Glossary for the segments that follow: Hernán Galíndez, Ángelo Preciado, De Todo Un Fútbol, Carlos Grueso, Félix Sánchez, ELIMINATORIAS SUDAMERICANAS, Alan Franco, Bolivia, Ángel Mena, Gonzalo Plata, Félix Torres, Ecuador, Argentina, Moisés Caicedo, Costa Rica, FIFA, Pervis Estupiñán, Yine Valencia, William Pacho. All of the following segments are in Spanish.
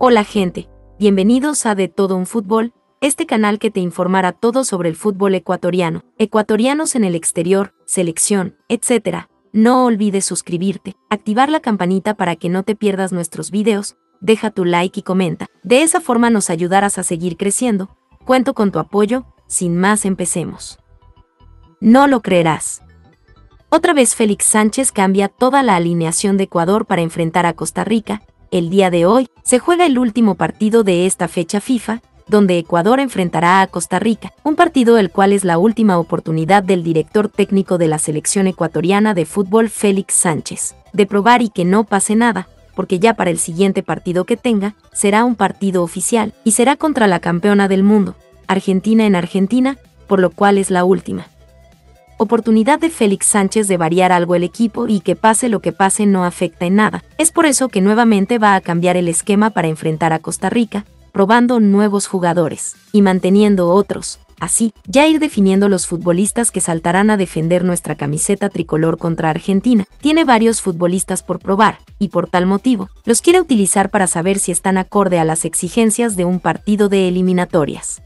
Hola gente, bienvenidos a De Todo Un Fútbol, este canal que te informará todo sobre el fútbol ecuatoriano, ecuatorianos en el exterior, selección, etc. No olvides suscribirte, activar la campanita para que no te pierdas nuestros videos, deja tu like y comenta. De esa forma nos ayudarás a seguir creciendo, cuento con tu apoyo, sin más empecemos. No lo creerás. Otra vez Félix Sánchez cambia toda la alineación de Ecuador para enfrentar a Costa Rica. El día de hoy se juega el último partido de esta fecha FIFA, donde Ecuador enfrentará a Costa Rica, un partido el cual es la última oportunidad del director técnico de la selección ecuatoriana de fútbol Félix Sánchez, de probar y que no pase nada, porque ya para el siguiente partido que tenga, será un partido oficial, y será contra la campeona del mundo, Argentina en Argentina, por lo cual es la última oportunidad de Félix Sánchez de variar algo el equipo y que pase lo que pase no afecta en nada. Es por eso que nuevamente va a cambiar el esquema para enfrentar a Costa Rica, probando nuevos jugadores y manteniendo otros. Así, ya ir definiendo los futbolistas que saltarán a defender nuestra camiseta tricolor contra Argentina. Tiene varios futbolistas por probar, y por tal motivo, los quiere utilizar para saber si están acorde a las exigencias de un partido de eliminatorias.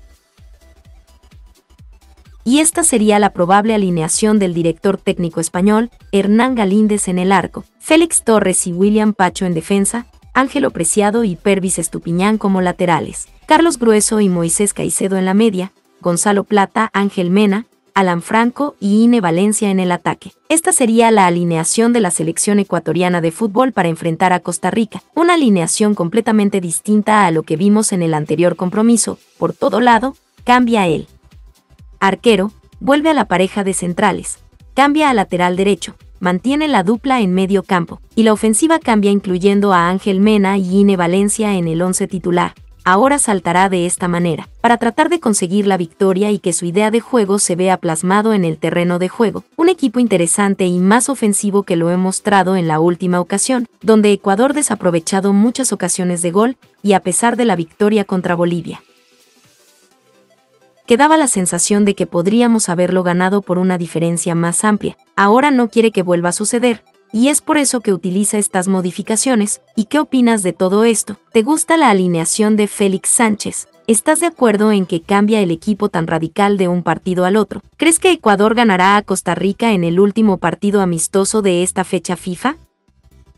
Y esta sería la probable alineación del director técnico español, Hernán Galíndez en el arco, Félix Torres y William Pacho en defensa, Ángelo Preciado y Pervis Estupiñán como laterales, Carlos Grueso y Moisés Caicedo en la media, Gonzalo Plata, Ángel Mena, Alan Franco y Yine Valencia en el ataque. Esta sería la alineación de la selección ecuatoriana de fútbol para enfrentar a Costa Rica, una alineación completamente distinta a lo que vimos en el anterior compromiso. Por todo lado, cambia él. Arquero, vuelve a la pareja de centrales, cambia a lateral derecho, mantiene la dupla en medio campo, y la ofensiva cambia incluyendo a Ángel Mena y Yine Valencia en el 11 titular. Ahora saltará de esta manera, para tratar de conseguir la victoria y que su idea de juego se vea plasmado en el terreno de juego. Un equipo interesante y más ofensivo que lo he mostrado en la última ocasión, donde Ecuador ha desaprovechado muchas ocasiones de gol, y a pesar de la victoria contra Bolivia, que daba la sensación de que podríamos haberlo ganado por una diferencia más amplia. Ahora no quiere que vuelva a suceder, y es por eso que utiliza estas modificaciones. ¿Y qué opinas de todo esto? ¿Te gusta la alineación de Félix Sánchez? ¿Estás de acuerdo en que cambia el equipo tan radical de un partido al otro? ¿Crees que Ecuador ganará a Costa Rica en el último partido amistoso de esta fecha FIFA?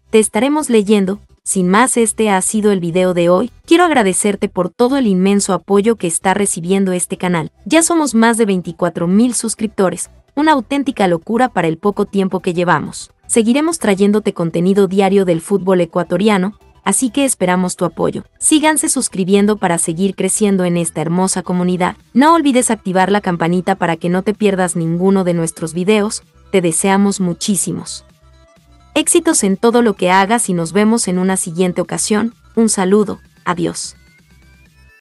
Te estaremos leyendo. Sin más, este ha sido el video de hoy. Quiero agradecerte por todo el inmenso apoyo que está recibiendo este canal. Ya somos más de 24.000 suscriptores, una auténtica locura para el poco tiempo que llevamos. Seguiremos trayéndote contenido diario del fútbol ecuatoriano, así que esperamos tu apoyo. Síganse suscribiendo para seguir creciendo en esta hermosa comunidad. No olvides activar la campanita para que no te pierdas ninguno de nuestros videos. Te deseamos muchísimos éxitos en todo lo que hagas y nos vemos en una siguiente ocasión. Un saludo, adiós.